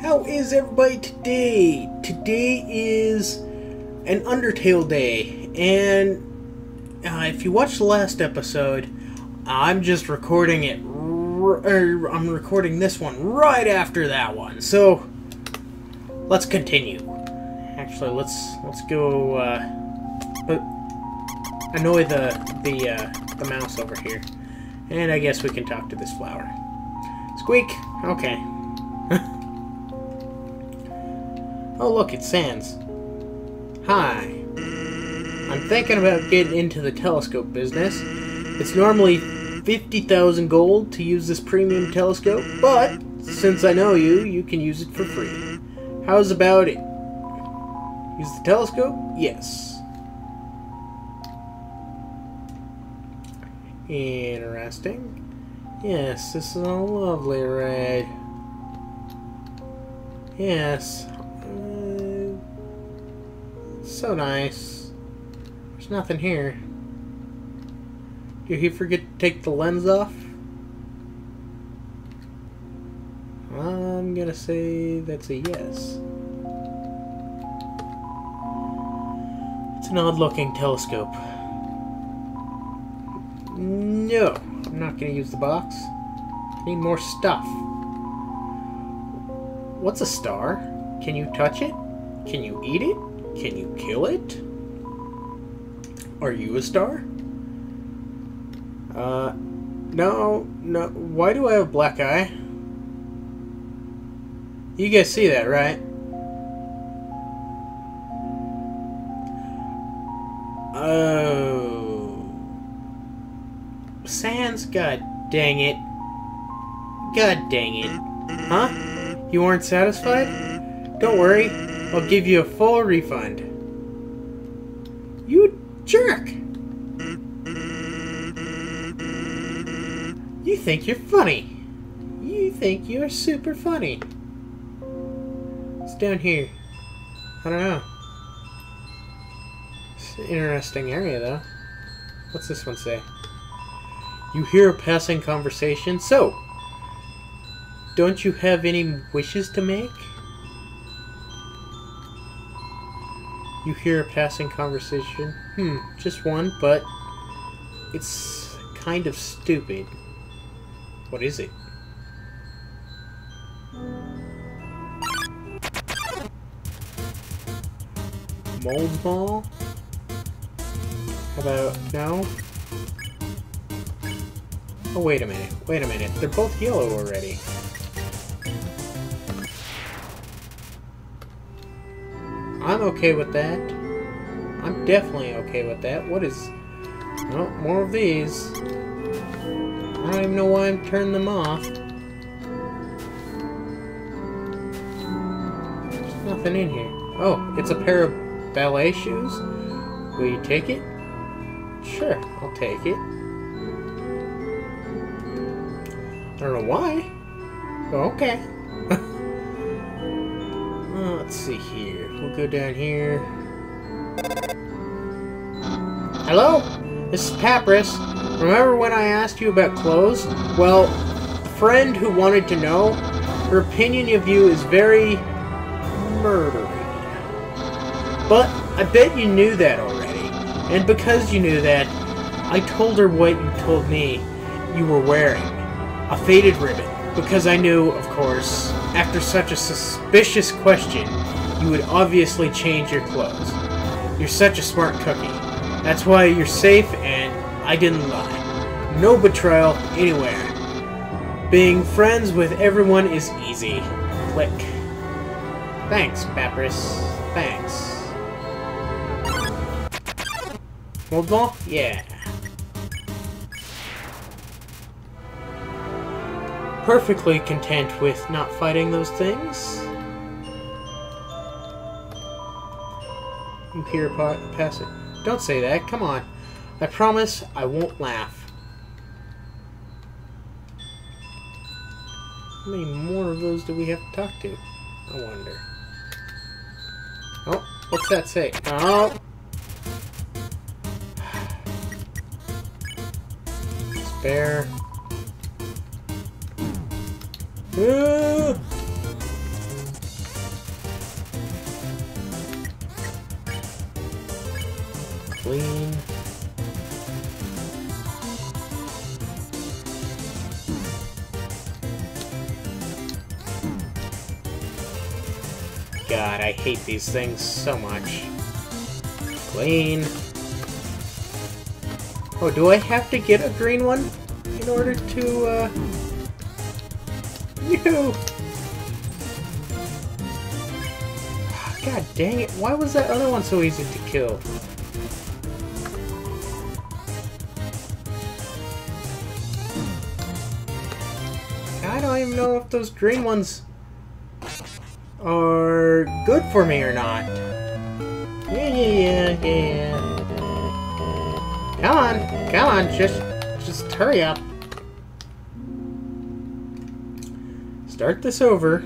How is everybody today? Today is an Undertale day, and if you watched the last episode, I'm just recording it. I'm recording this one right after that one, so let's continue. Actually, let's go. But annoy the mouse over here, and I guess we can talk to this flower. Squeak. Okay. Oh look, it's Sans. Hi. I'm thinking about getting into the telescope business. It's normally 50,000 gold to use this premium telescope, but since I know you, you can use it for free. How's about it? Use the telescope? Yes. Interesting. Yes, this is a lovely ride. Yes. So nice. There's nothing here. Did he forget to take the lens off? I'm gonna say that's a yes. It's an odd-looking telescope. No, I'm not gonna use the box. I need more stuff. What's a star? Can you touch it? Can you eat it? Can you kill it? Are you a star? No. Why do I have a black eye? You guys see that, right? Oh. Sans, god dang it. God dang it. Huh? You aren't satisfied? Don't worry. I'll give you a full refund. You jerk! You think you're funny. You think you're super funny. It's down here. I don't know. It's an interesting area, though. What's this one say? You hear a passing conversation. So, don't you have any wishes to make? You hear a passing conversation. Just one, but it's kind of stupid. What is it? Mold Mall? How about no? Oh, wait a minute. Wait a minute. They're both yellow already. I'm okay with that. I'm definitely okay with that. What is... Well, more of these. I don't even know why I'm turning them off. There's nothing in here. Oh, it's a pair of ballet shoes? Will you take it? Sure, I'll take it. I don't know why. Okay. Let's see here. We'll go down here. Hello? This is Papyrus. Remember when I asked you about clothes? Well, a friend who wanted to know, her opinion of you is very murdery. But I bet you knew that already. And because you knew that, I told her what you told me you were wearing. A faded ribbon. Because I knew, of course, after such a suspicious question, you would obviously change your clothes. You're such a smart cookie. That's why you're safe, and I didn't lie. No betrayal anywhere. Being friends with everyone is easy. Click. Thanks, Papyrus. Thanks. Mold Ball? Yeah. Perfectly content with not fighting those things. You hear pass it. Don't say that, come on. I promise I won't laugh. How many more of those do we have to talk to? I wonder. Oh, what's that say? Oh! Spare. clean. God, I hate these things so much. Clean. Oh, do I have to get a green one in order to, Yoo-hoo! God dang it, why was that other one so easy to kill? I don't even know if those green ones are good for me or not. Yeah. Come on, just hurry up. Start this over.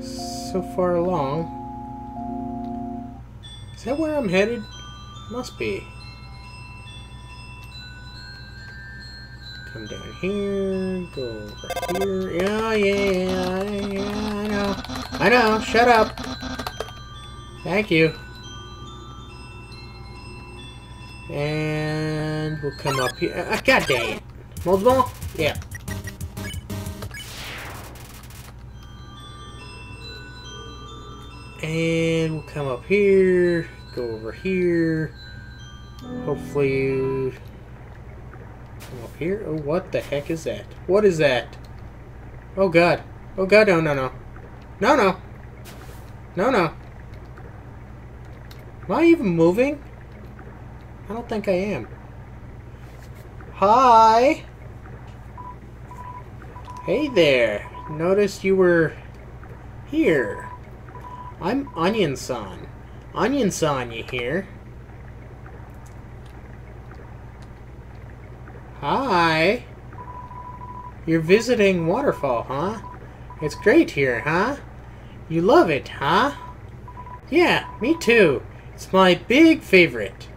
So far along. Is that where I'm headed? Must be. Come down here, go over here. Oh, yeah, I know, shut up. Thank you. And we'll come up here. God dang it. Mold ball? Yeah. And we'll come up here, go over here. Hopefully you come up here. Oh, what the heck is that? What is that? Oh God. Oh God, no. No. Am I even moving? I don't think I am. Hi. Hey there. Noticed you were here. I'm Onion-san. Onion-san, you hear? Hi. You're visiting Waterfall, huh? It's great here, huh? You love it, huh? Yeah, me too. It's my big favorite.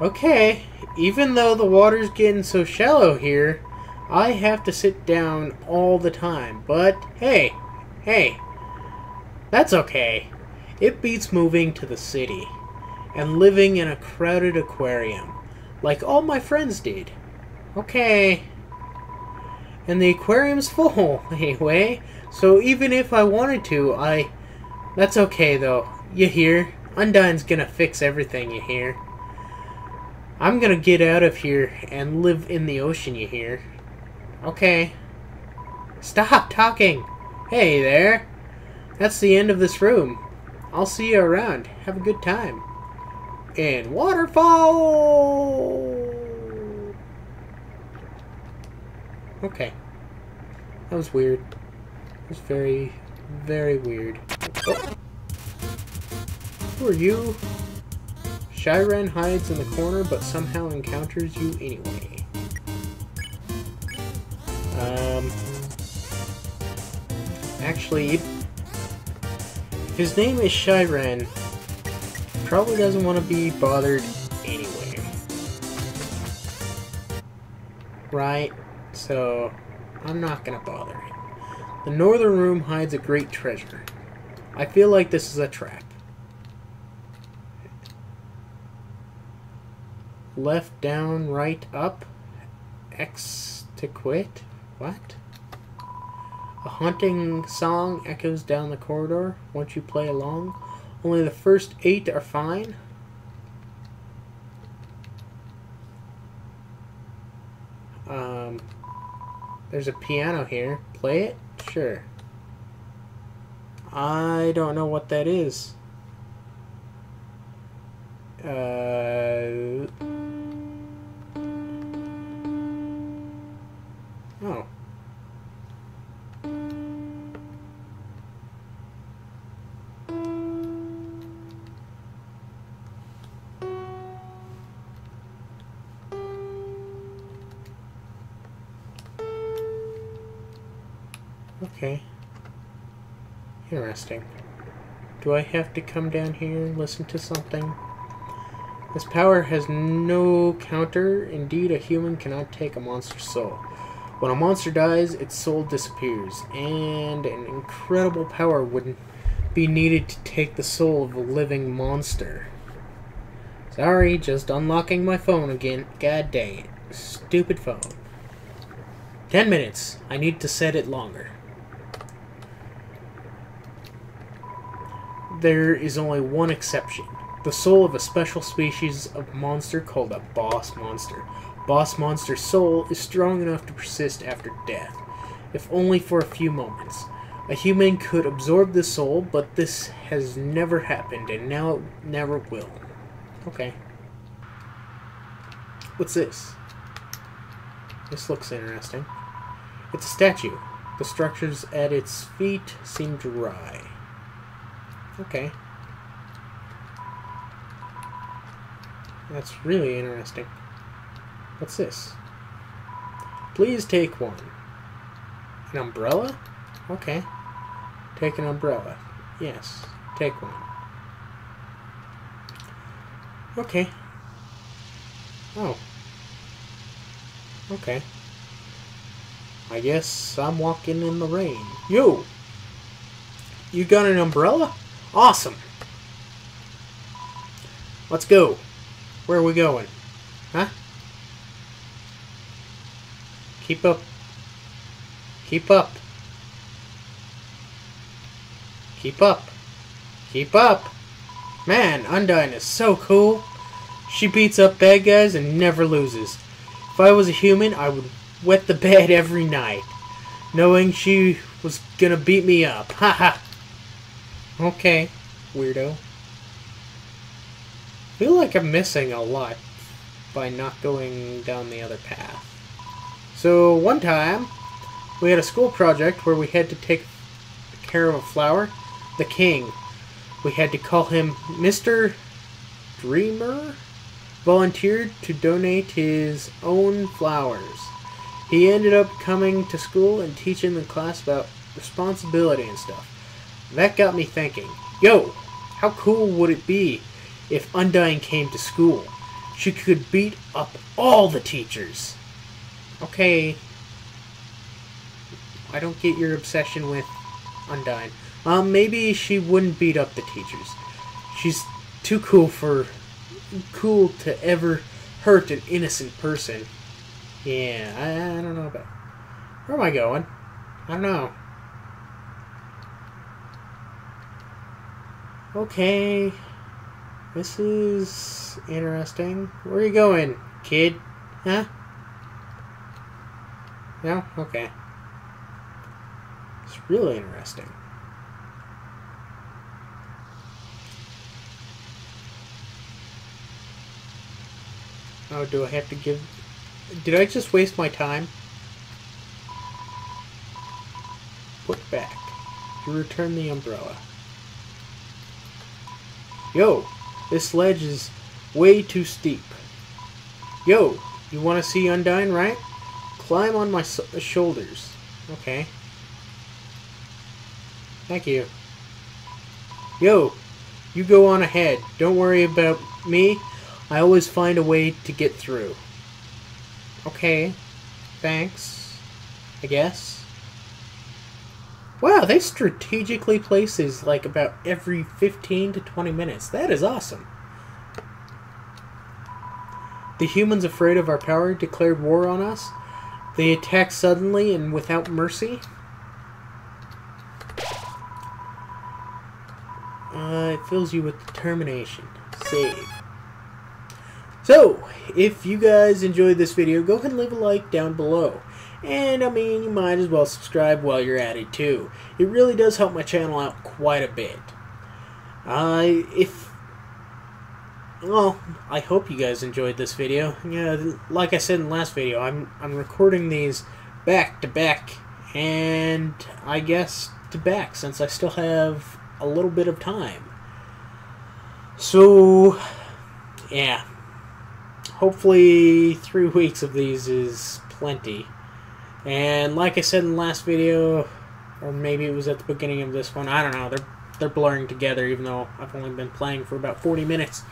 Okay, even though the water's getting so shallow here, I have to sit down all the time. But, hey. That's okay. It beats moving to the city and living in a crowded aquarium, like all my friends did. Okay. And the aquarium's full, anyway, so even if I wanted to, That's okay, though. You hear? Undyne's gonna fix everything, you hear? I'm gonna get out of here and live in the ocean, you hear? Okay. Stop talking! Hey there! That's the end of this room. I'll see you around. Have a good time. And Waterfall! Okay. That was weird. It was very, very weird. Oh. Who are you? Shiren hides in the corner but somehow encounters you anyway. Actually, if his name is Shiren, he probably doesn't want to be bothered anyway. Right? So, I'm not going to bother him. The northern room hides a great treasure. I feel like this is a trap. Left, down, right, up. X to quit. What? A haunting song echoes down the corridor. Won't you play along? Only the first 8 are fine. There's a piano here. Play it? Sure. I don't know what that is. Oh. Okay. Interesting. Do I have to come down here and listen to something? This power has no counter. Indeed, a human cannot take a monster's soul. When a monster dies, its soul disappears, and an incredible power would be needed to take the soul of a living monster. Sorry, just unlocking my phone again. God dang it. Stupid phone. 10 minutes. I need to set it longer. There is only one exception. The soul of a special species of monster called a boss monster. Boss monster's soul is strong enough to persist after death, if only for a few moments. A human could absorb the soul, but this has never happened, and now it never will. Okay. What's this? This looks interesting. It's a statue. The structures at its feet seem dry. Okay. That's really interesting. What's this? Please take one. An umbrella? Okay. Take an umbrella. Yes. Take one. Okay. Oh. Okay. I guess I'm walking in the rain. Yo! You got an umbrella? Awesome! Let's go. Where are we going? Huh? Keep up. Keep up. Keep up. Keep up. Man, Undyne is so cool. She beats up bad guys and never loses. If I was a human, I would wet the bed every night, knowing she was gonna beat me up. Haha. Okay, weirdo. I feel like I'm missing a lot by not going down the other path. So, one time, we had a school project where we had to take care of a flower, the king. We had to call him Mr. Dreamer. Volunteered to donate his own flowers. He ended up coming to school and teaching the class about responsibility and stuff. That got me thinking, yo, how cool would it be if Undyne came to school? She could beat up all the teachers. Okay. I don't get your obsession with Undyne. Maybe she wouldn't beat up the teachers. She's too cool to ever hurt an innocent person. Yeah, I don't know about... Where am I going? I don't know. Okay. This is interesting. Where are you going, kid? Huh? No? Okay. It's really interesting. Oh, do I have to give... Did I just waste my time? Put back. You return the umbrella. Yo, this ledge is way too steep. Yo, you want to see Undyne, right? Climb on my shoulders. Okay. Thank you. Yo, you go on ahead. Don't worry about me. I always find a way to get through. Okay. Thanks. I guess. Wow, they strategically place these like about every 15 to 20 minutes. That is awesome. The humans, afraid of our power, declared war on us. They attacked suddenly and without mercy. It fills you with determination. Save. So, if you guys enjoyed this video, go ahead and leave a like down below. And, I mean, you might as well subscribe while you're at it, too. It really does help my channel out quite a bit. Well, I hope you guys enjoyed this video. Yeah, like I said in the last video, I'm recording these back to back, and I guess to back, since I still have a little bit of time. So, yeah. Hopefully 3 weeks of these is plenty. And like I said in the last video, or maybe it was at the beginning of this one, I don't know, they're blurring together even though I've only been playing for about 40 minutes.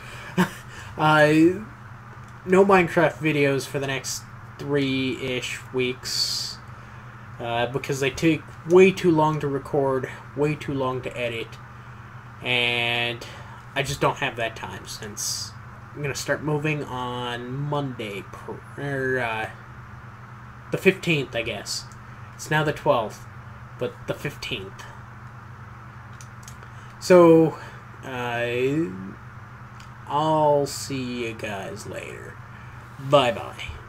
No Minecraft videos for the next 3-ish weeks. Because they take way too long to record, way too long to edit. and I just don't have that time since I'm going to start moving on Monday, or the 15th, I guess. It's now the 12th, but the 15th. So, I'll see you guys later. Bye-bye.